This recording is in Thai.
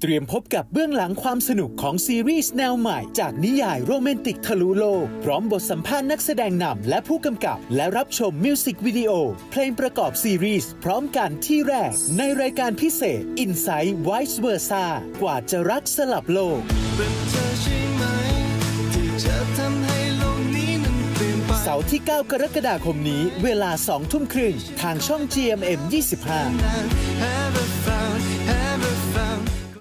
เตรียมพบกับเบื้องหลังความสนุกของซีรีส์แนวใหม่จากนิยายโรแมนติกทะลุโลกพร้อมบทสัมภาษณ์นักแสดงนำและผู้กำกับและรับชมมิวสิกวิดีโอเพลงประกอบซีรีส์พร้อมกันที่แรกในรายการพิเศษ Inside Vice Versa กว่าจะรักสลับโลกเสาร์ที่ 9 กรกฎาคมนี้เวลา 20:30 ทางช่อง GMM25